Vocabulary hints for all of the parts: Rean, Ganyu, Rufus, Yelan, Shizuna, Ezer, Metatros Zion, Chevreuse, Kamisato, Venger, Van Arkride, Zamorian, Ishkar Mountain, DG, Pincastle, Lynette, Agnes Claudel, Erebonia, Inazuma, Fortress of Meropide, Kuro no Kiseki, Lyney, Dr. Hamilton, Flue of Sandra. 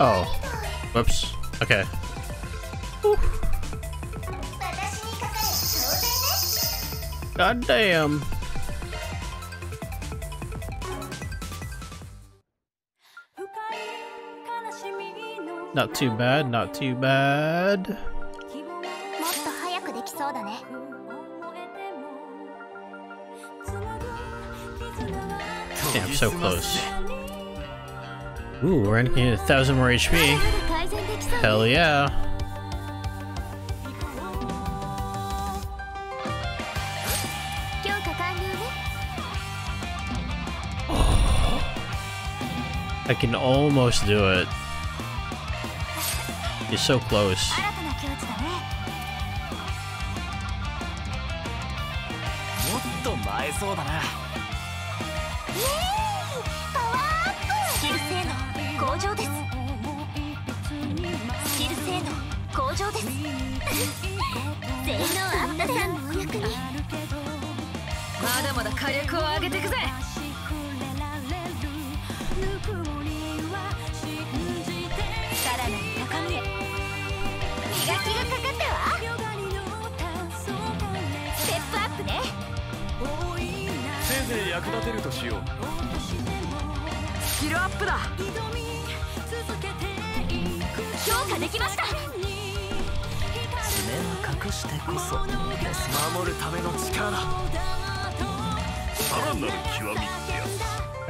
Oh. Whoops. Okay. Oof. God damn. Not too bad, not too bad. Damn, so close. Ooh, we're ending at 1,000 more HP. Hell yeah. Oh, I can almost do it. You're so close.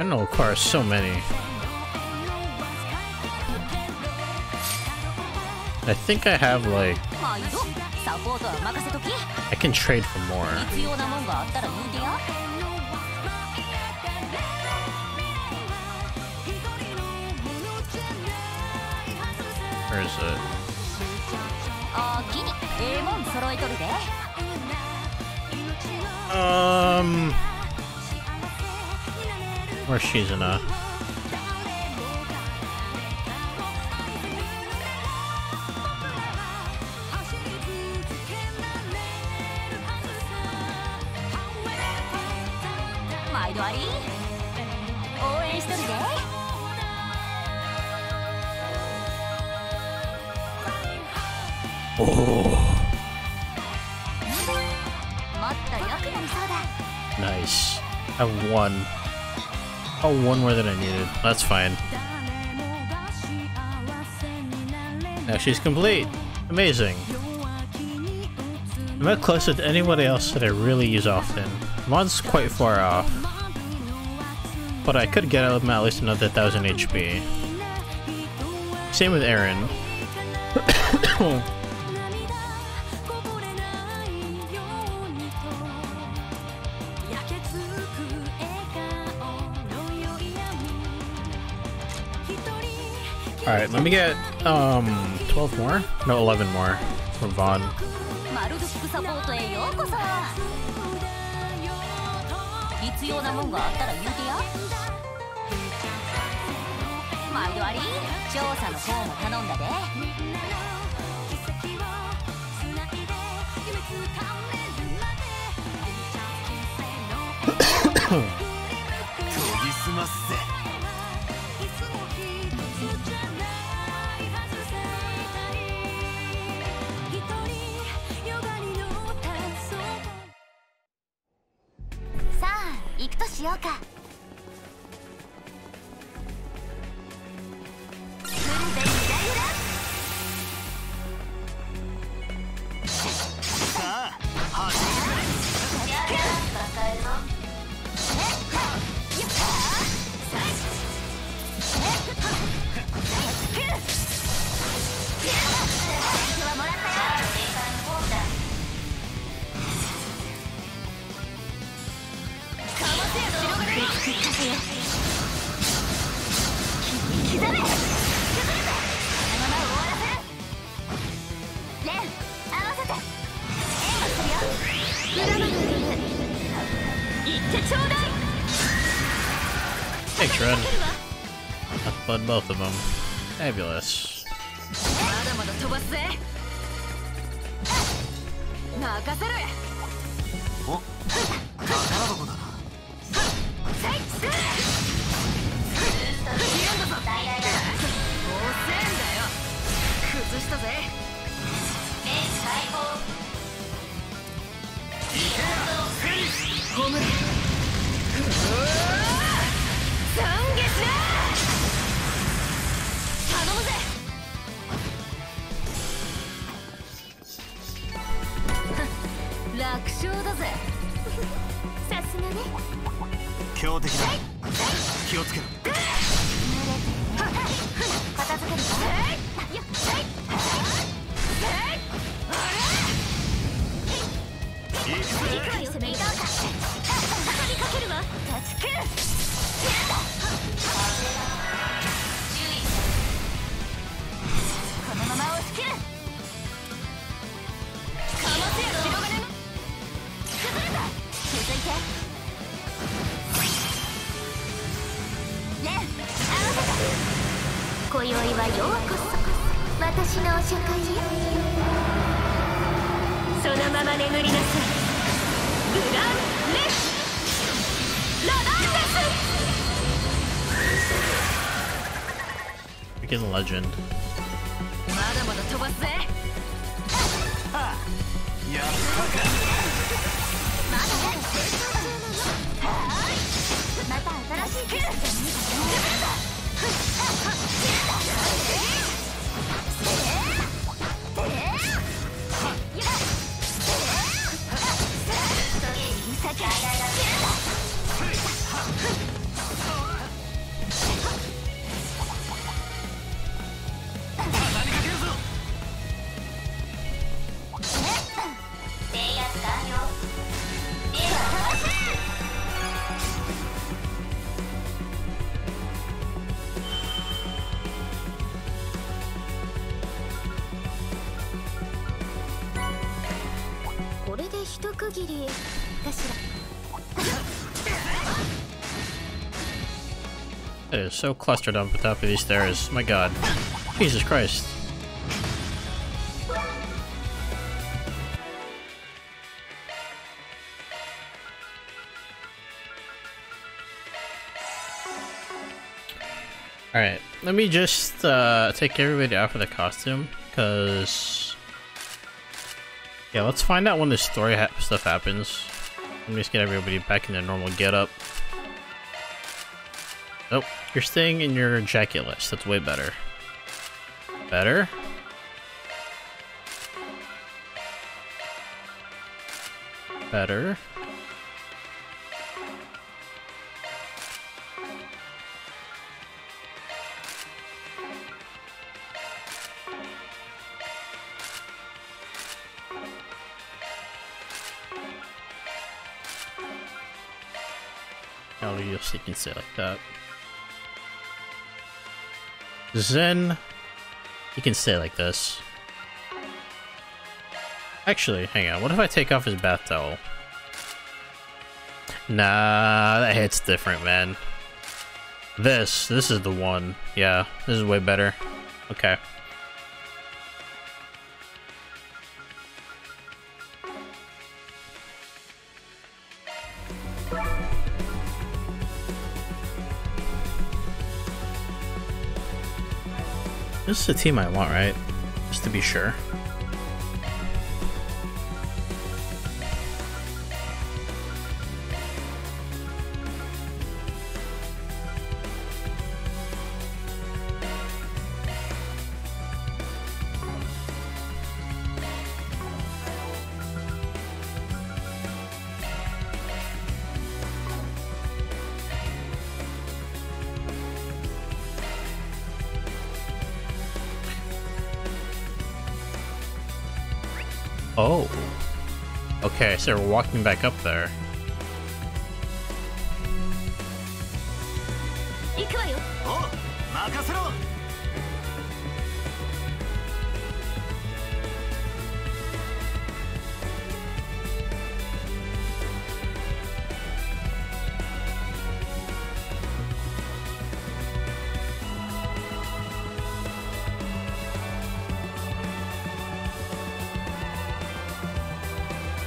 I know, of course, so many. I think I have, like, I can trade for more. Where is it? Where's Shizuna? Oh. Nice. I won. Oh, one more than I needed. That's fine. Now she's complete. Amazing. I'm not closer to anybody else that I really use often. Mon's quite far off. But I could get out of him at least another 1,000 HP. Same with Aaron. Alright, let me get 12 more? No, 11 more from Vaughn. Thanks, Red. I've blood both of them. Fabulous. He's a legend. It is so clustered up the top of these stairs. My god. Jesus Christ. Alright, let me just take everybody out for the costume, because... yeah, let's find out when this story stuff happens. Let me just get everybody back in their normal getup. Nope, you're staying in your jacket list. That's way better. Better? Better? I'll just you can say it like that. Zen, he can stay like this. Actually, hang on. What if I take off his bath towel? Nah, that hit's different, man. This is the one. Yeah, this is way better. Okay. This is the team I want, right? Just to be sure. Oh, okay, so we're walking back up there.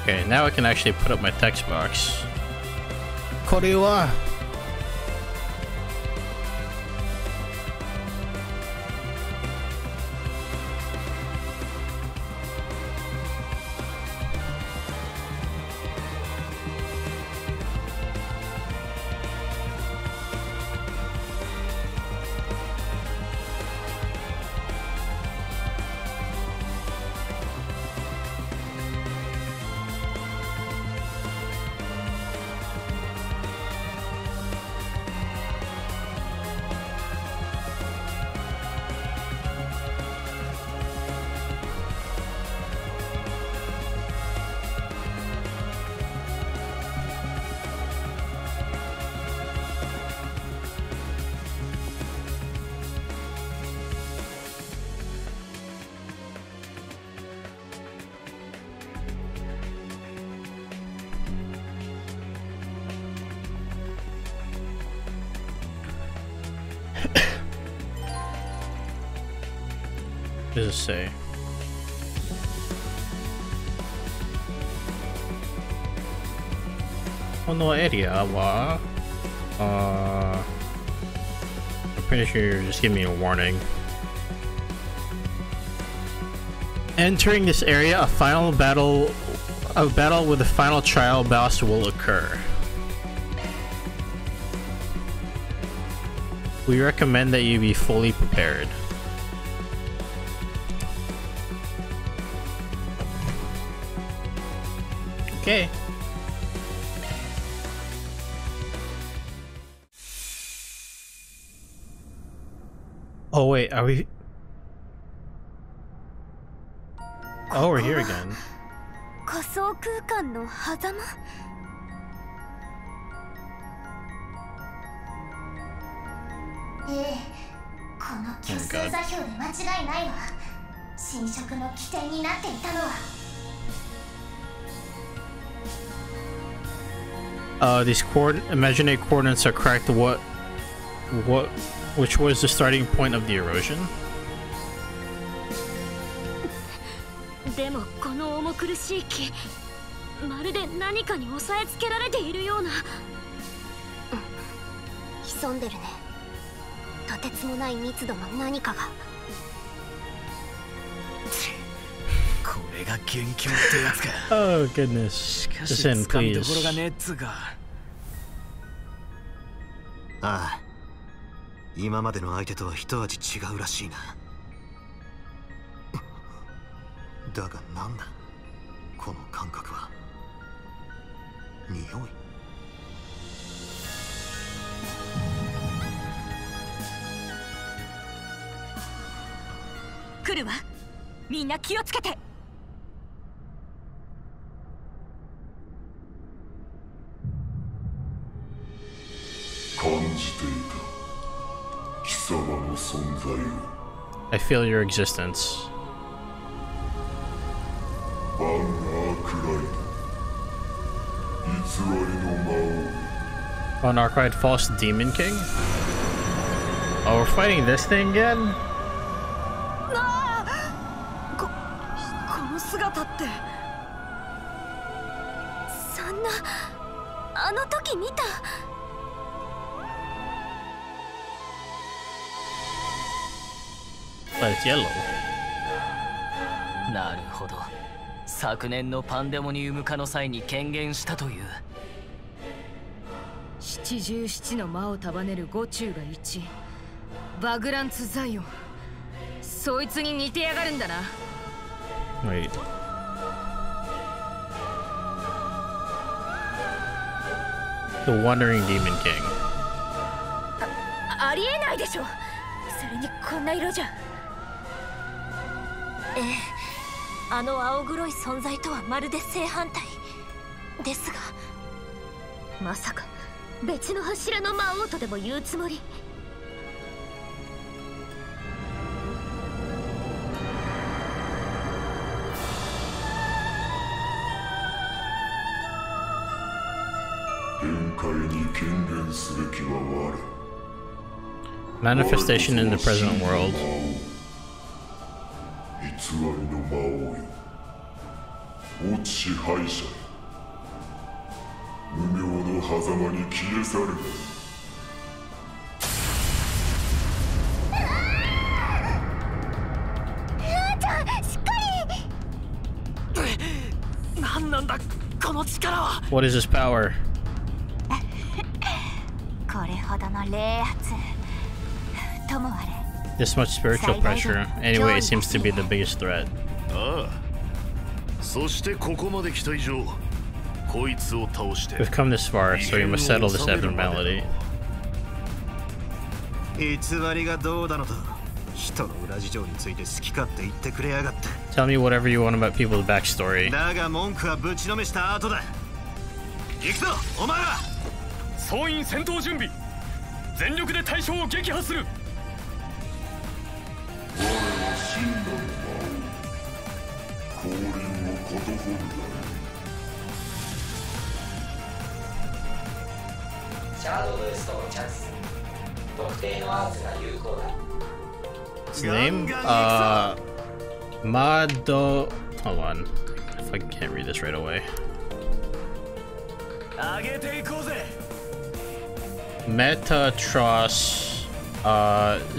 Okay, now I can actually put up my text box. Korewa! What does it say? Oh no area, what? I'm pretty sure you're just giving me a warning. Entering this area, a battle with the final trial boss will occur. We recommend that you be fully prepared. Okay. Oh wait, are we... Oh, we're here again. Oh god. These imaginary coordinates are cracked. Which was the starting point of the erosion? Oh goodness. Descend, please. Ah. 今までの相手とは一味違うらしいな。だがなんだ。この感覚は。匂い。来るわ。みんな気をつけて。感じていた。 I feel your existence. Van Arkride. Van Arkride, false demon king? Oh, we're fighting this thing again? But it's yellow. Wait. The Wandering Demon King. Manifestation in the present world. What is this power? This much spiritual pressure. Anyway, it seems to be the biggest threat. We've come this far, so we must settle this abnormality. Tell me whatever you want about people's backstory. His name? Mado... Hold on. If I can't read this right away. Metatros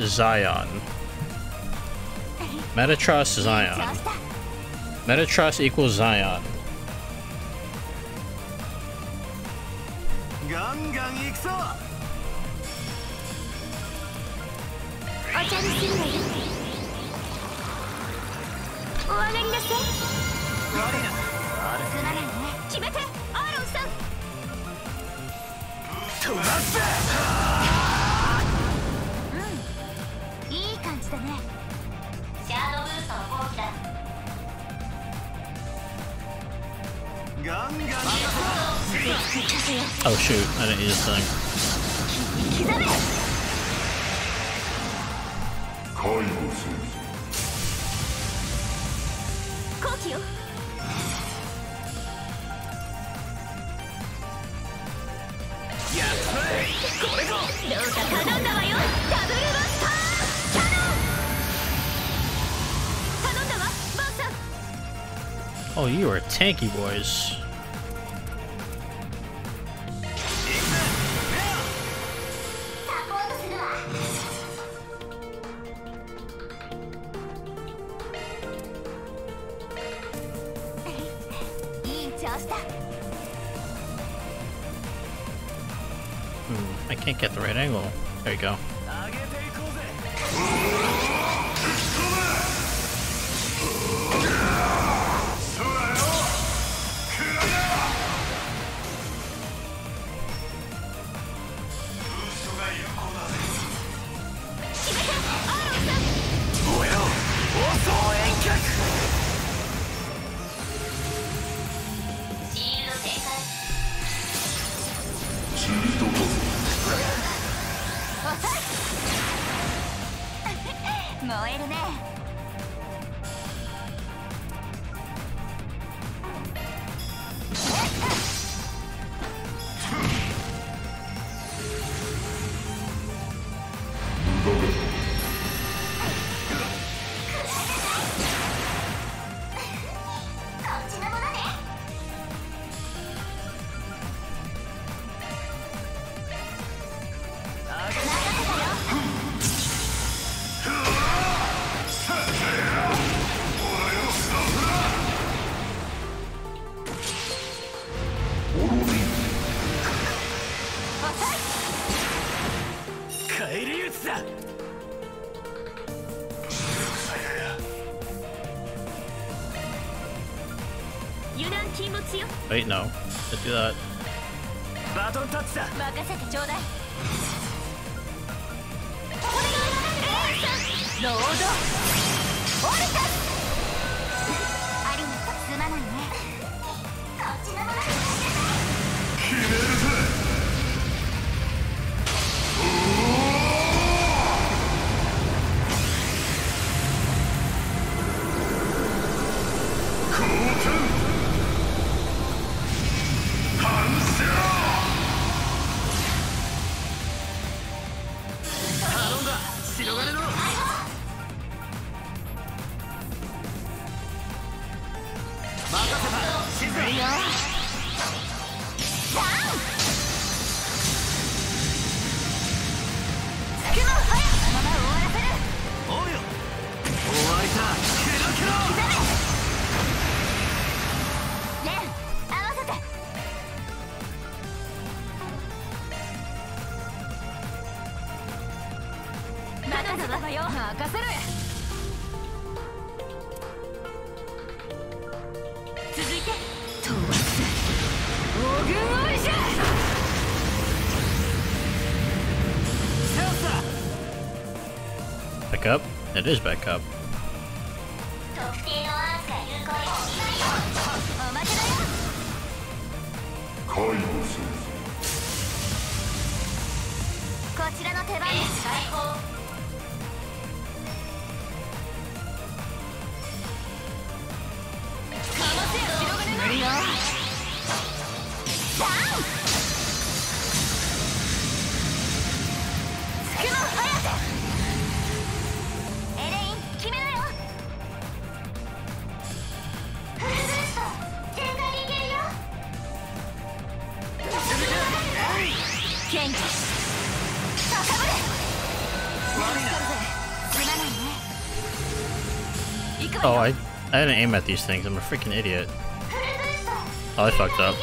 Zion. Metatros Zion. Metatros equals Zion. Oh shoot, I didn't use this thing. Oh, you are tanky, boys. I can't get the right angle. There you go. Wait, no. Let's do that. Back up? It is back up. Oh, I didn't aim at these things. I'm a freaking idiot. Oh, I fucked up.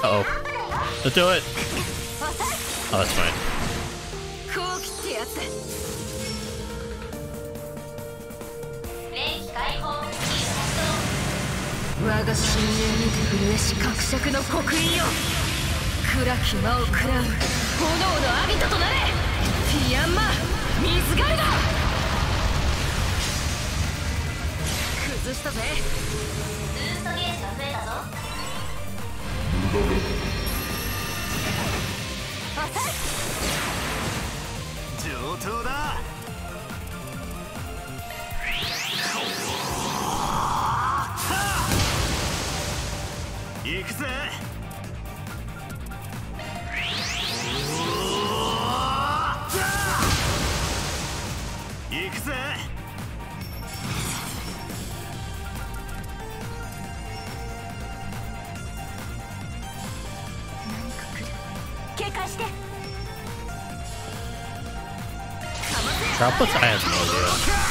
Uh-oh. Let's do it! Oh, that's fine. Droplets? I have no idea.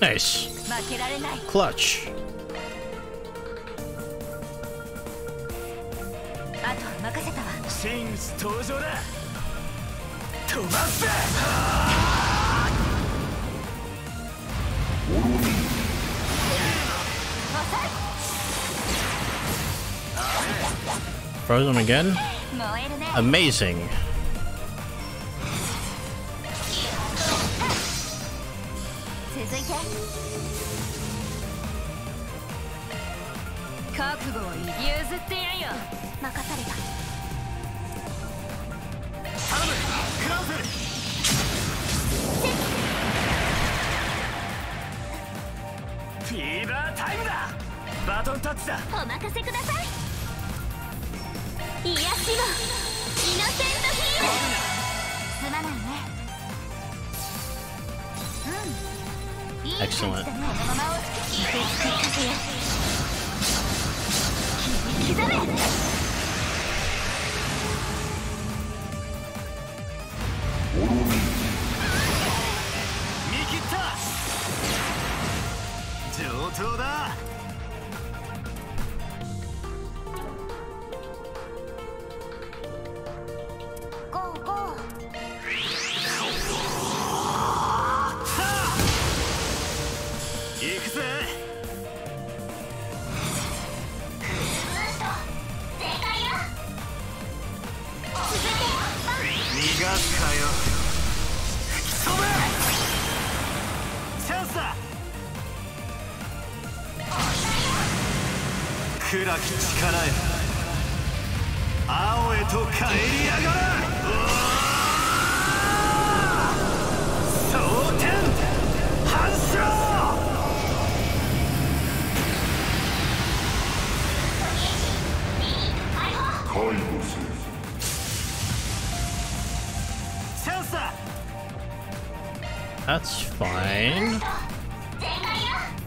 Nice. Clutch. Froze him again? Amazing. Excellent. That's fine, I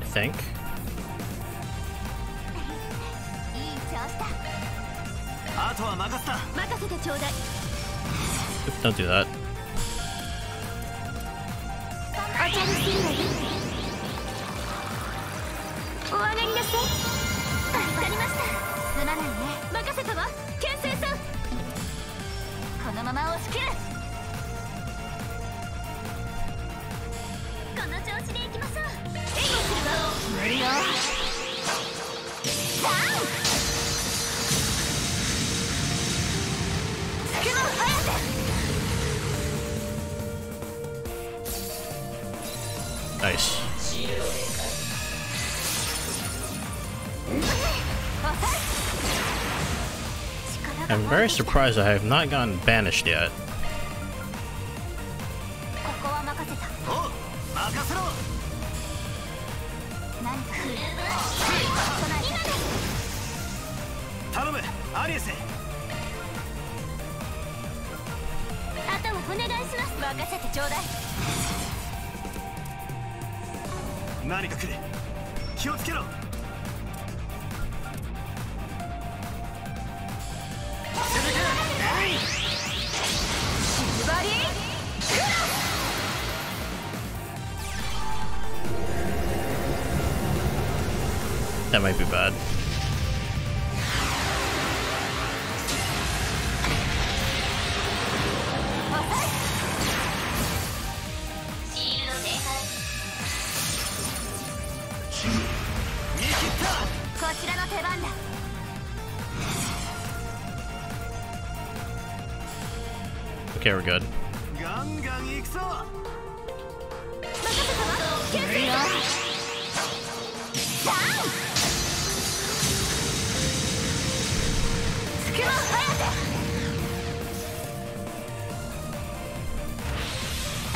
think. Oops, don't do that. Nice. I'm very surprised I have not gotten banished yet. That might be bad. Okay, we're good.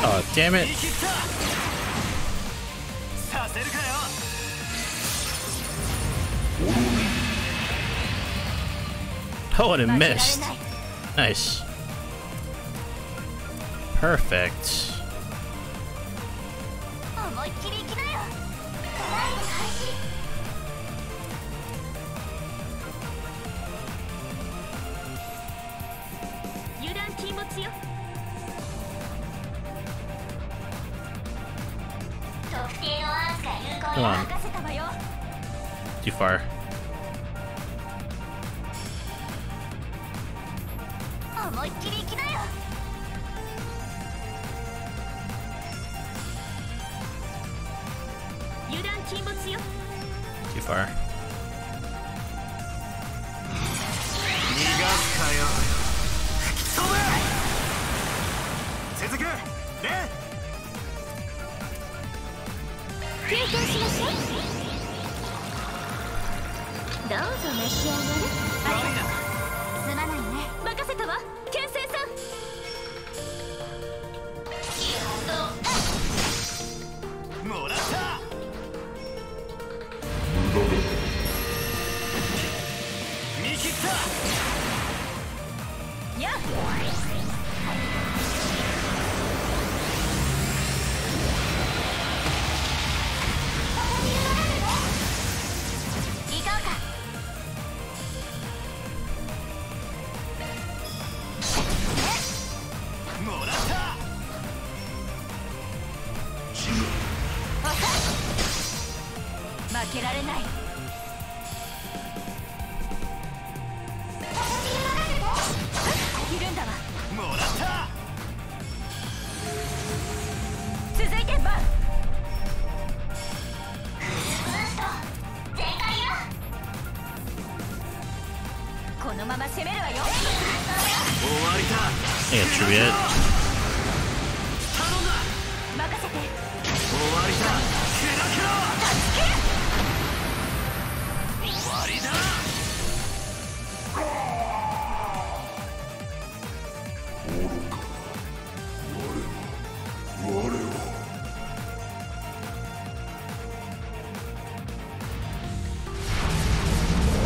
Oh, damn it. Oh, and it missed. Nice. Perfect. Come on. Too far. Too far.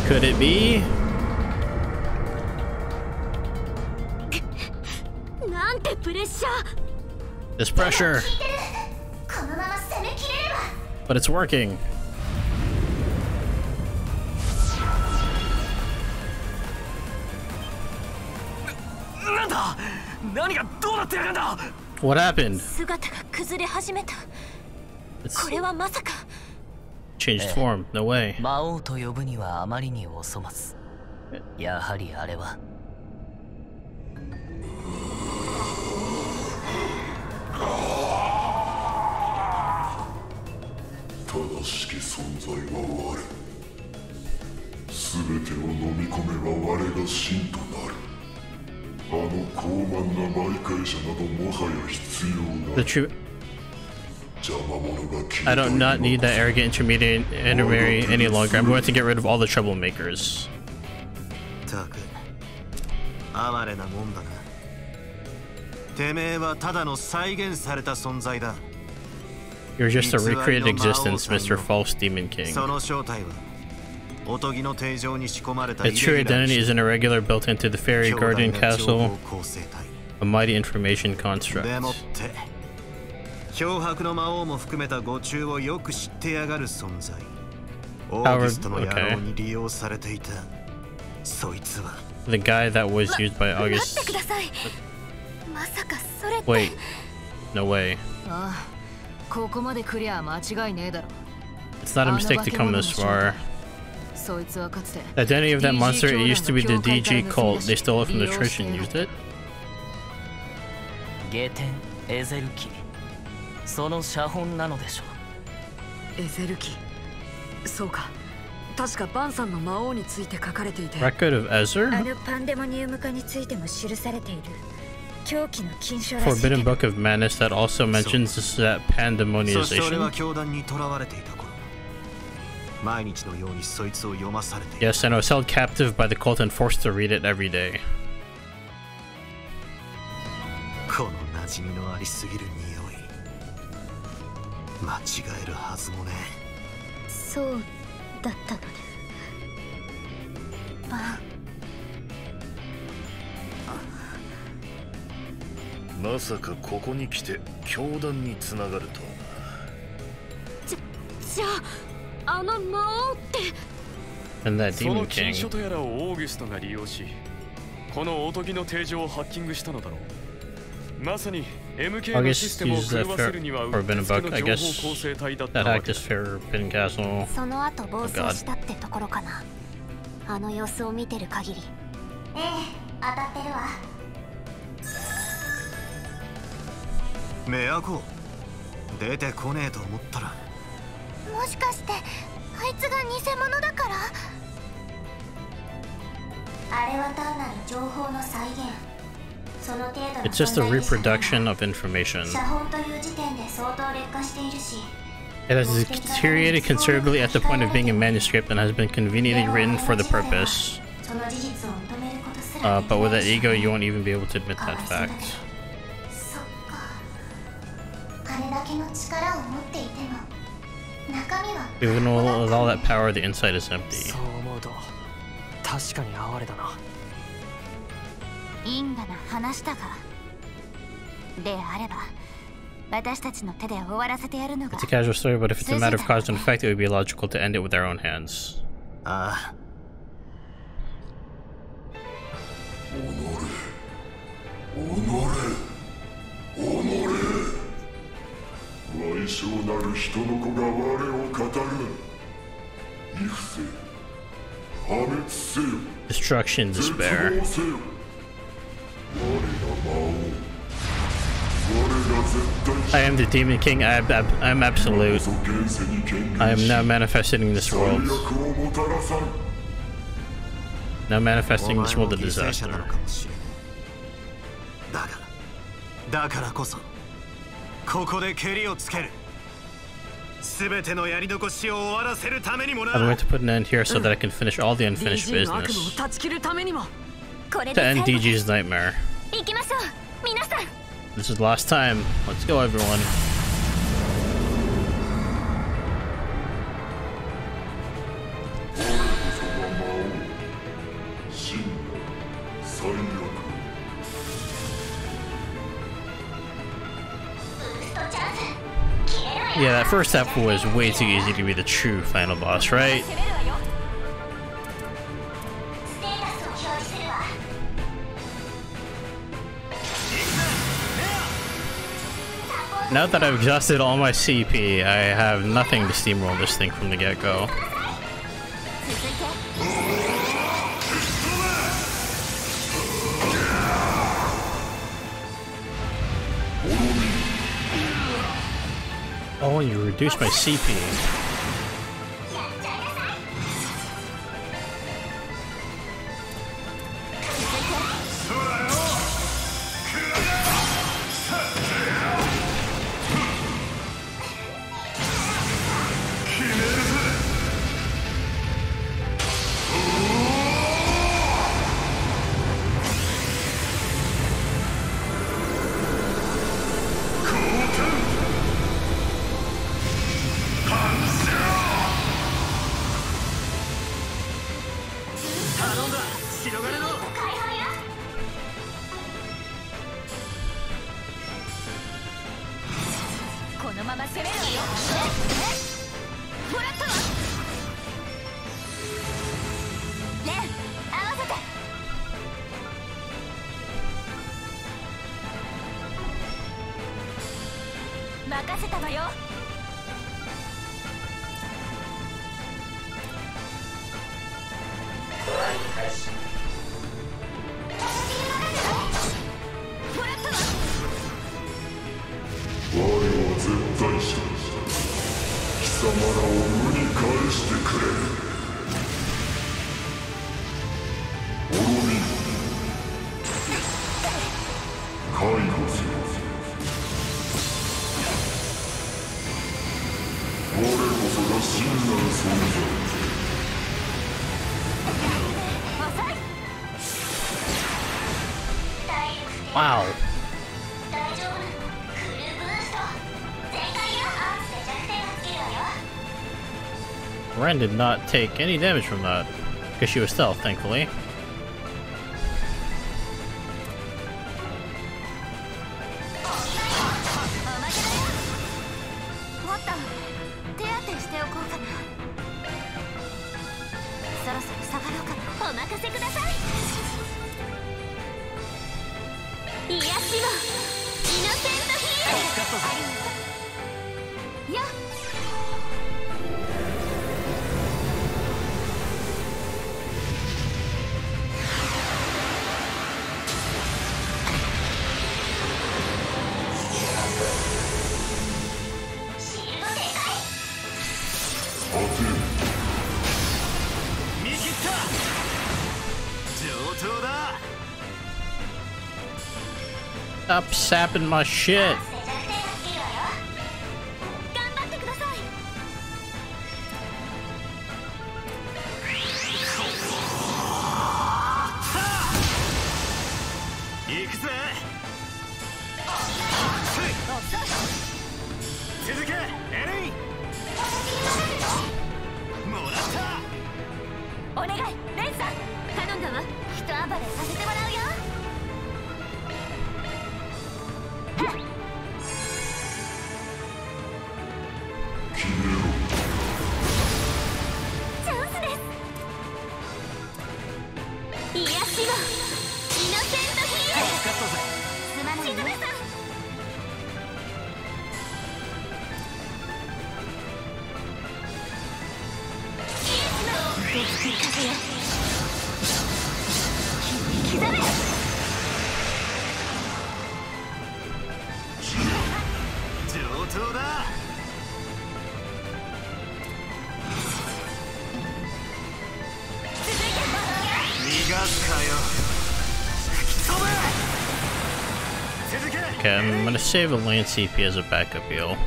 Could it be? This pressure. But it's working. What happened? It's changed form, no way. The I do not need that arrogant intermediate intermediary any longer. I'm going to get rid of all the troublemakers. You're just a recreated existence, Mr. False Demon King. Its true identity is an irregular built into the fairy guardian castle, a mighty information construct. Power, okay. The guy that was used by August. Wait, no way. It's not a mistake to come this far. The identity of that monster, it used to be the DG cult. They stole it from the church and used it. Record of Ezer? Forbidden Book of Madness that also mentions that pandemoniumization. Yes, and I was held captive by the cult and forced to read it every day. And that demon king. August uses that forbidden book. I guess that hacked his Pincastle. Oh god. It's just a reproduction of information. It has deteriorated considerably at the point of being a manuscript and has been conveniently written for the purpose. But with that ego, you won't even be able to admit that fact. Even with all that power, the inside is empty. It's a casual story, but if it's a matter of cause and effect, it would be logical to end it with our own hands. Destruction, despair. I am the Demon King. I am absolute. I am now manifesting in this world. Now manifesting in this world a disaster. I'm going to put an end here so that I can finish all the unfinished business. To end DG's nightmare. This is the last time. Let's go, everyone. Yeah, that first step was way too easy to be the true final boss, right? Now that I've exhausted all my CP, I have nothing to steamroll this thing from the get-go. Oh, you reduced my CP. Rean did not take any damage from that, because she was stealth, thankfully. Stop sapping my shit. Okay, I'm going to save a land CP as a backup heal.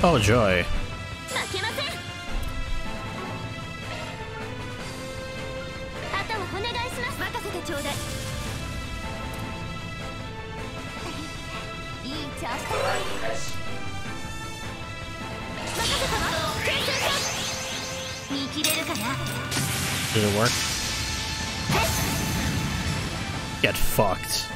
Oh joy. Did it work? Get fucked.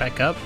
Back up.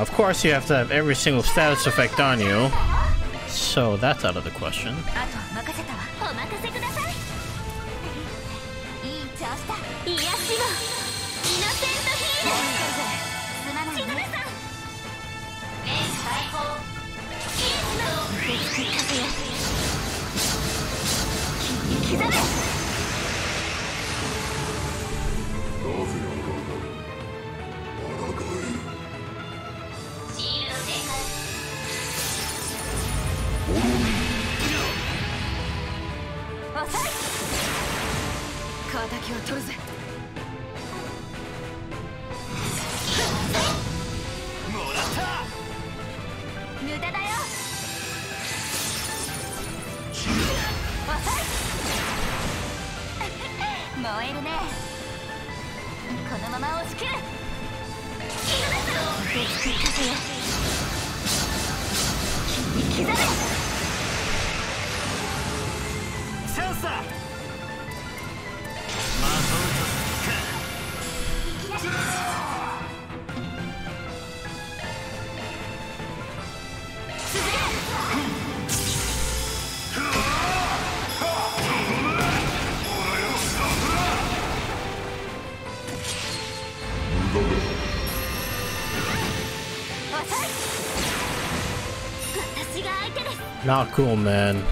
Of course you have to have every single status effect on you, so that's out of the question. Not cool, man.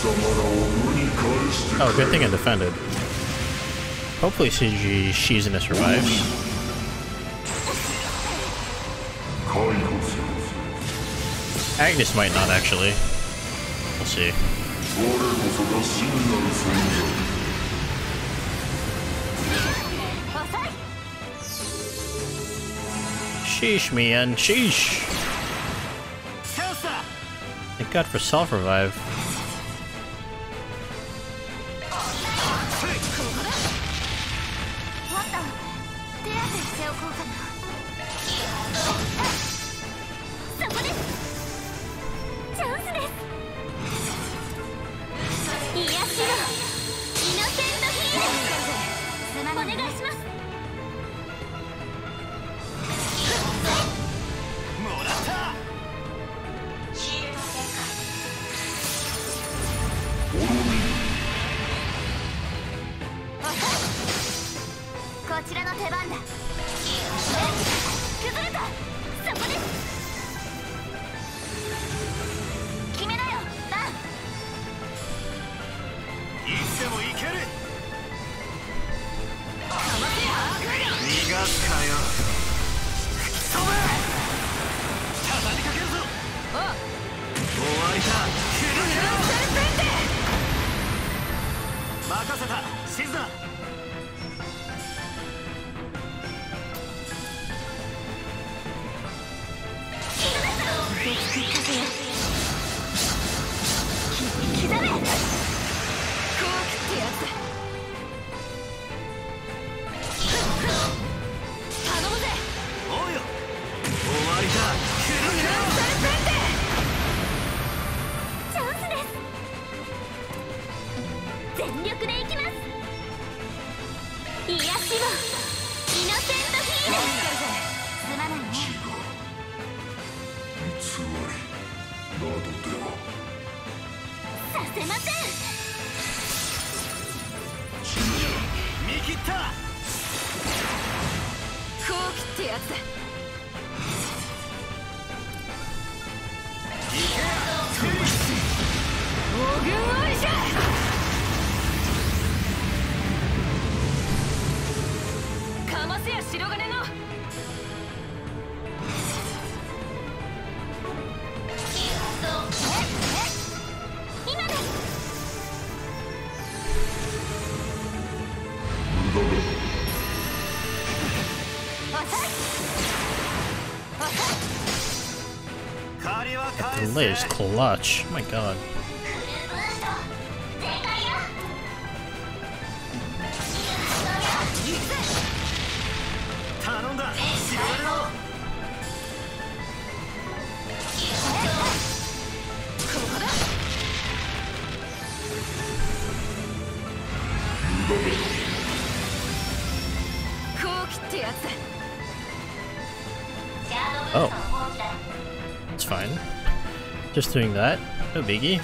Oh, good thing I defended. Hopefully Shizuna survives. Agnes might not, actually. We'll see. Sheesh, man. Sheesh! Thank God for self-revive. Is clutch. Oh my god. Oh. It's fine. Just doing that, no biggie.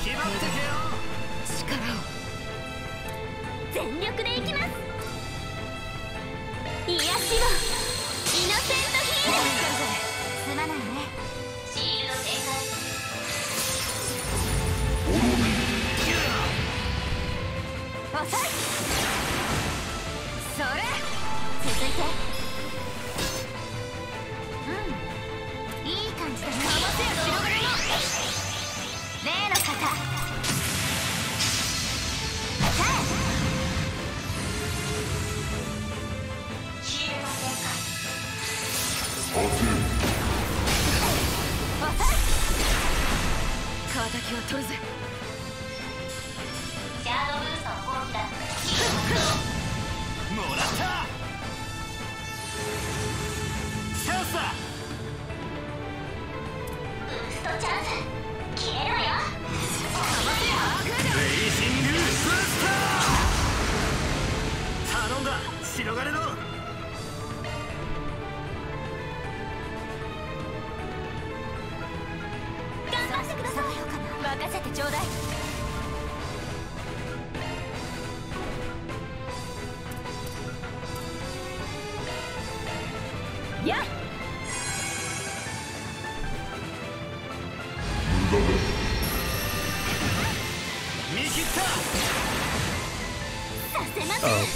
Uh-oh.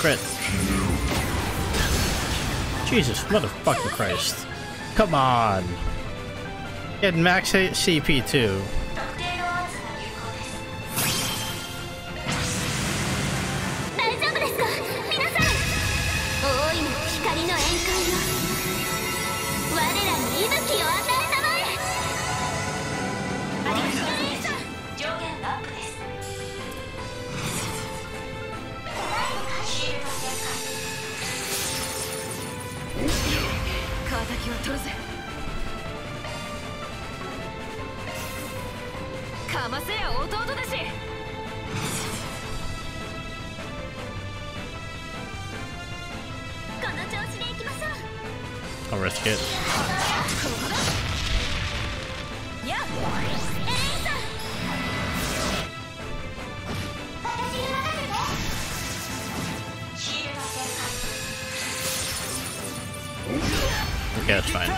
Crit. Jesus motherfucking Christ. Come on. Get max CP too. I'll risk it. Okay, that's fine.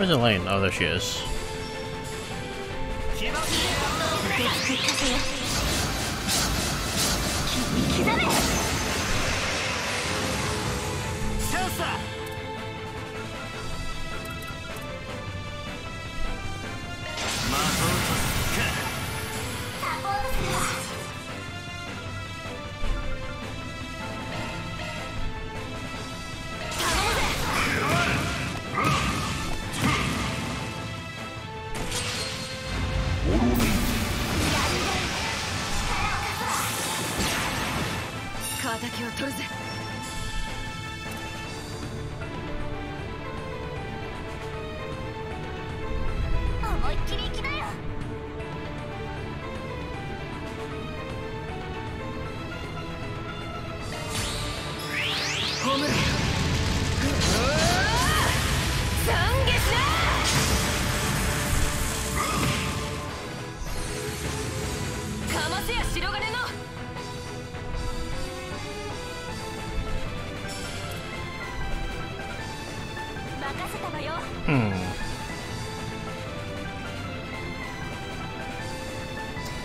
Where's Elaine? Oh, there she is. Hmm.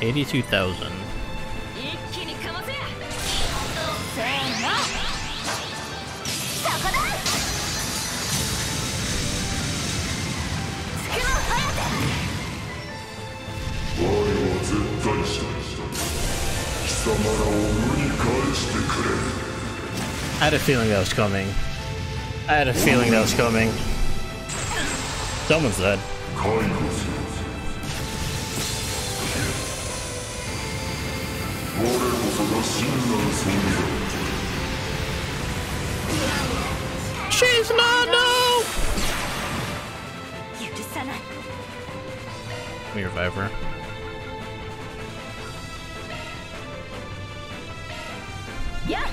82,000. I had a feeling that was coming. I had a feeling that was coming. Someone's dead. She's not, no! Let me revive her. Yeah.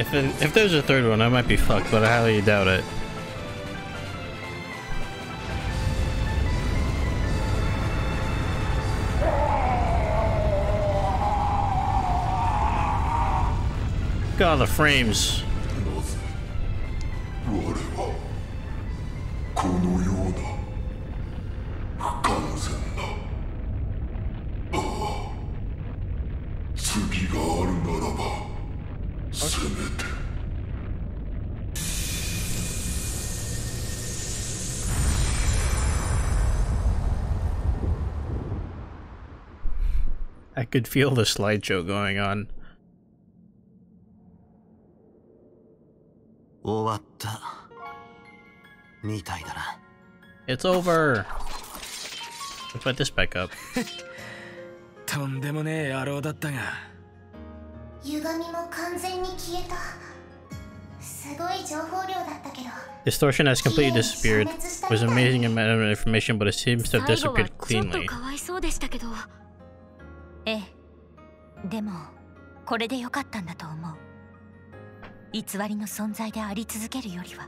If there's a third one, I might be fucked, but I highly doubt it. God, the frames. I could feel the slideshow going on. 終わった。みたいだな。 It's over. Let's put this back up. とんでもねえ野郎だったが。歪みも完全に消えた。すごい情報量だったけど。Distortion has completely disappeared. It was an amazing amount of information, but it seems to have disappeared cleanly. かわいそうでしたけど。ええ。でもこれで良かったんだと思う。 偽りの存在であり続けるよりは、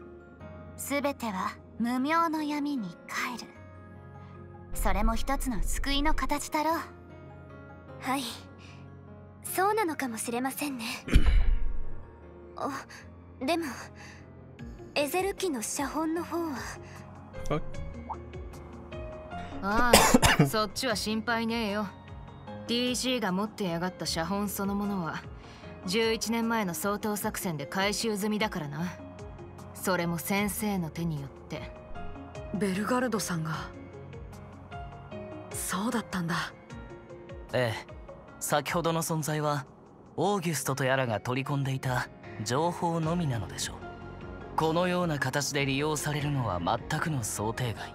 全ては無明の闇に帰る。それも一つの救いの形だろう。はい、そうなのかもしれませんね。お、でもエゼル記の写本の方は。ああ、そっちは心配ねえよ。DG が持ってやがった写本そのものは。 11年前の掃討作戦で回収済みだからな。それも先生の手によって。ベルガルドさんがそうだったんだ。ええ、先ほどの存在はオーギュストとやらが取り込んでいた情報のみなのでしょう。このような形で利用されるのは全くの想定外。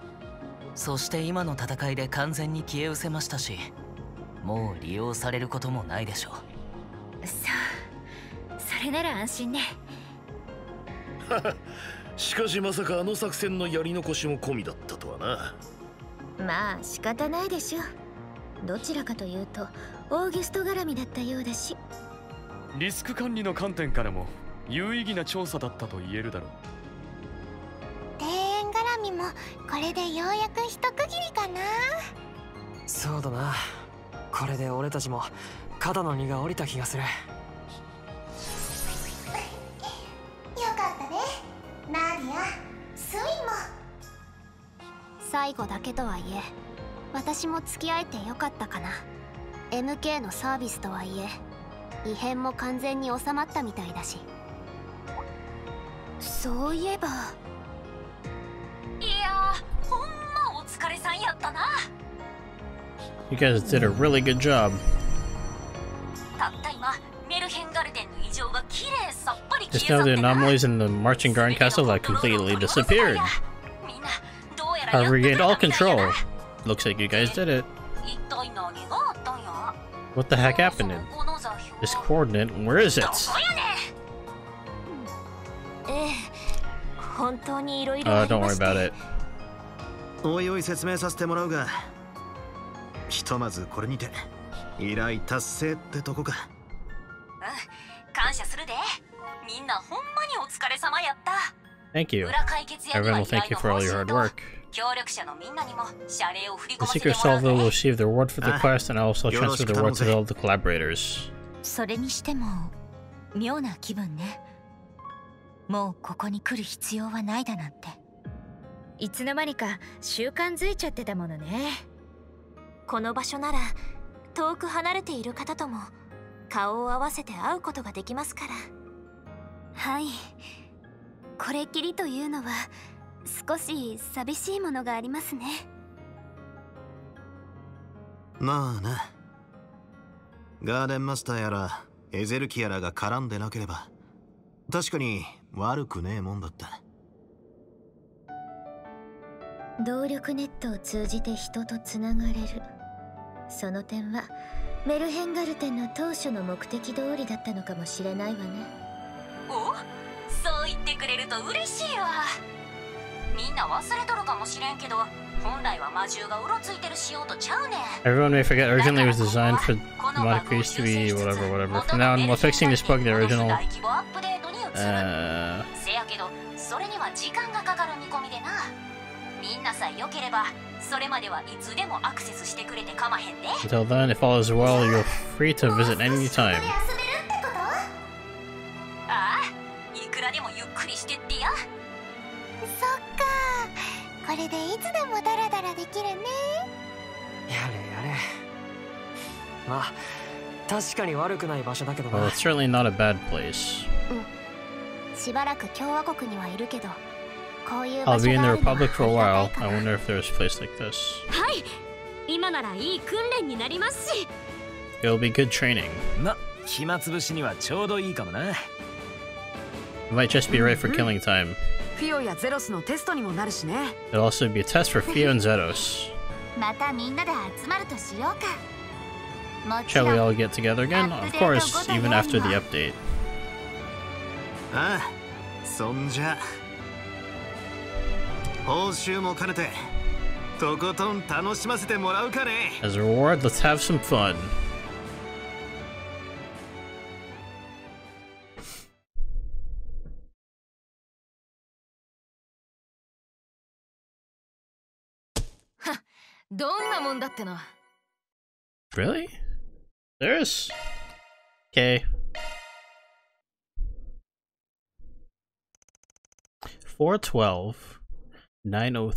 そして今の戦いで完全に消え失せましたし、もう利用されることもないでしょう。 そう、それなら安心ね。しかしまさかあの作戦のやり残しも込みだったとはな。まあ仕方ないでしょう。どちらかというとオーギュスト絡みだったようだし。リスク管理の観点からも有意義な調査だったと言えるだろう。庭園絡みもこれでようやく一区切りかな。そうだな。これで俺たちも 肩の荷が下りた気がする。よかったね、ナーディア、スインも。最後だけとはいえ、私も付き合えてよかったかな。MK のサービスとはいえ、異変も完全に収まったみたいだし。そういえば。いや、ほんまお疲れさんやったな。You guys did a really good job. たった今、メルヘンガルデンの異常が綺麗さっぱり消え去ってな。 Just now, the anomalies in the marching guard castle that completely disappeared. I've regained all control. Looks like you guys did it. What the heck happened? This coordinate, where is it? Don't worry about it. おいおい説明させてもらうが、ひとまずこれにて 依頼達成ってとこか。うん、感謝するで。みんなほんまにお疲れ様やった。Thank you. Everyone will thank you for all your hard work. The secret solver will receive the reward for the quest, and I also transfer the reward to all the collaborators. それにしても妙な気分ね。もうここに来る必要はないだなんて。いつの間にか習慣づいちゃってたものね。この場所なら 遠く離れている方とも顔を合わせて会うことができますから。はい、これっきりというのは少し寂しいものがありますね。まあな。ガーデンマスターやらエゼルキやらが絡んでなければ確かに悪くねえもんだった。動力ネットを通じて人とつながれる。 その点はメルヘンガルテンの当初の目的通りだったのかもしれないわね。お、そう言ってくれると嬉しいわ。みんな忘れとるかもしれんけど、本来は魔獣がうろついてる仕様とちゃうね。Everyone may forget originally was designed for the mod crease to be whatever. From now on, while fixing this bug, the original せやけど、それには時間がかかる見込みでな。みんなさえ良ければ、それまではいつでもアクセスしてくれてかまへんで。Until then, if all is well, you're free to visit any time. ああ、いくらでもゆっくりしてってや。そっか。これでいつでもダラダラできるね。やれやれ。まあ。Well, it's certainly not a bad place. I'll be in the Republic for a while. I wonder if there's a place like this. It'll be good training. It might just be right for killing time. It'll also be a test for Fio and Zeros. Shall we all get together again? Of course, even after the update. Ah, sonja. As a reward, let's have some fun. Really? There's okay. 412 903. Due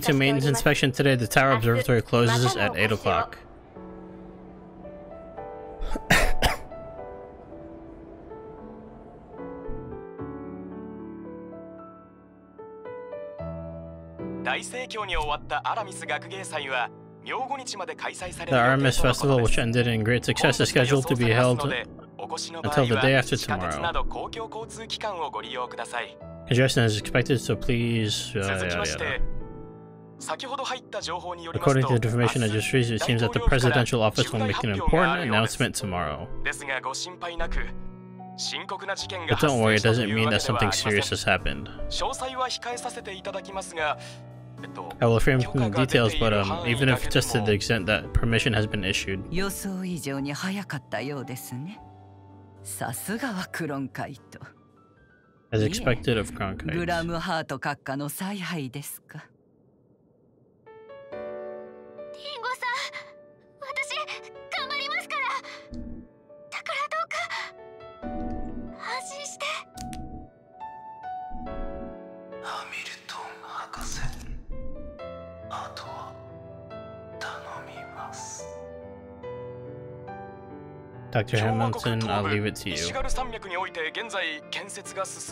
to maintenance inspection today, the tower observatory closes at 8 o'clock. The Aramis Festival, which ended in great success, is scheduled to be held until the day after tomorrow. Congestion is expected, so please... According to the information I just received, it seems that the presidential office will make an important announcement tomorrow. But don't worry, it doesn't mean that something serious has happened. I will frame the details, but even if just to the extent that permission has been issued. As expected of Cronkite. Dr. Hamilton, I'll leave it to you.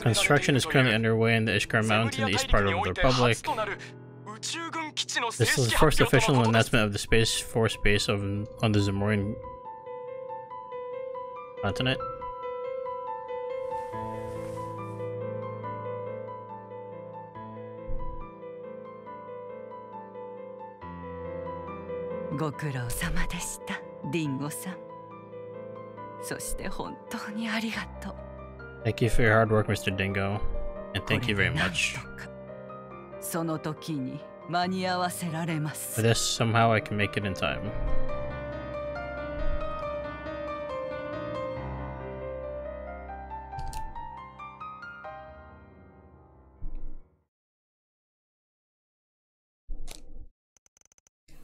Construction is currently underway in the Ishkar Mountain, the east part of the Republic. This is the first official announcement of the Space Force base on the Zamorian continent. Thank you for your hard work, Mr. Dingo, and thank you very much. For this, somehow I can make it in time.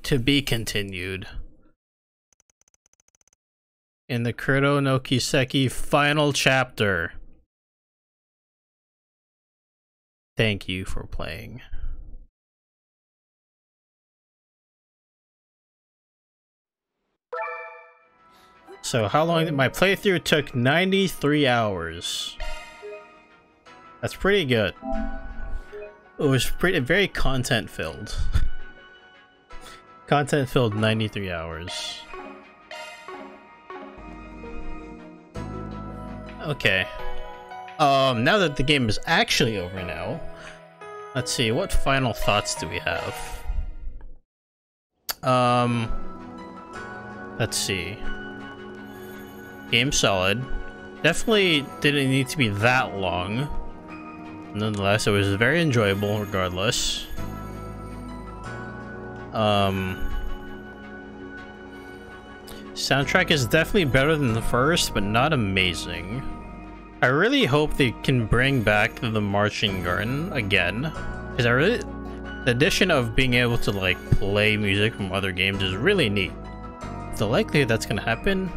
To be continued. In the Kuro no Kiseki final chapter. Thank you for playing. So how long did my playthrough took? 93 hours. That's pretty good. It was pretty very content filled. Content filled 93 hours. Okay. Now that the game is actually over now, let's see, what final thoughts do we have? Let's see. Game solid. Definitely didn't need to be that long. Nonetheless, it was very enjoyable regardless. Soundtrack is definitely better than the first, but not amazing. I really hope they can bring back the marching garden again, because I really, the addition of being able to like play music from other games is really neat. The likelihood that's gonna happen,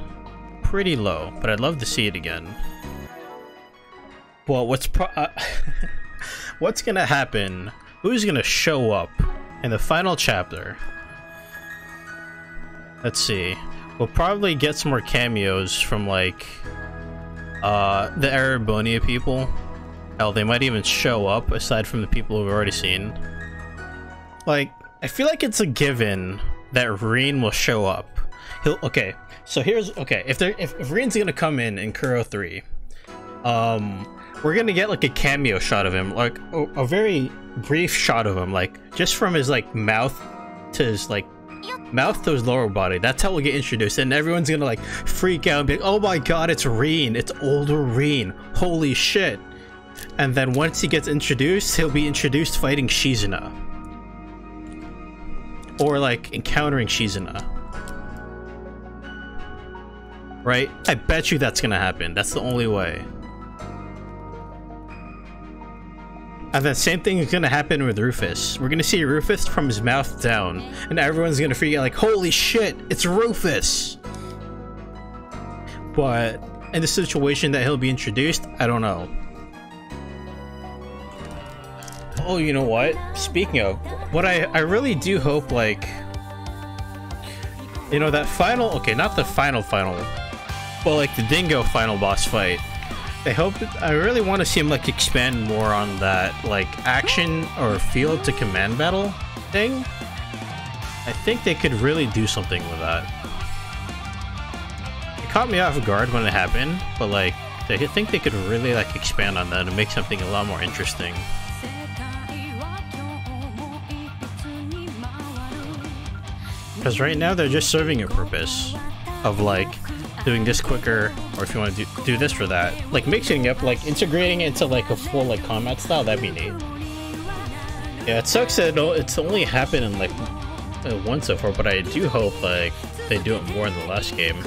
pretty low, but I'd love to see it again. Well, what's gonna happen? Who's gonna show up in the final chapter? Let's see. We'll probably get some more cameos from like the Erebonia people. Hell, they might even show up aside from the people we've already seen. Like, I feel like it's a given that Rean will show up. He'll okay. So here's okay. If Rean's gonna come in Kuro 3. We're gonna get like a cameo shot of him, like a very brief shot of him, like just from his like mouth to his lower body. That's how we'll get introduced, and everyone's gonna like freak out and be like, oh my god, it's Rean, it's older Rean, holy shit. And then once he gets introduced, he'll be introduced fighting Shizuna or like encountering Shizuna. Right? I bet you that's gonna happen. That's the only way. And the same thing is gonna happen with Rufus. We're gonna see Rufus from his mouth down, and everyone's gonna freak out like, holy shit, it's Rufus! But in the situation that he'll be introduced, I don't know. Oh, you know what? Speaking of, what I really do hope, like, you know, that final, okay, not the final, well, like the Dingo final boss fight. I hope, I really want to see him like expand more on that like action or field to command battle thing. I think they could really do something with that. It caught me off guard when it happened, but like I think they could really like expand on that and make something a lot more interesting. Because right now they're just serving a purpose of like doing this quicker, or if you want to do this for that, like mixing up, like integrating it into like a full like combat style. That'd be neat. Yeah, it sucks that it's only happened in like once so far, but I do hope like they do it more in the last game.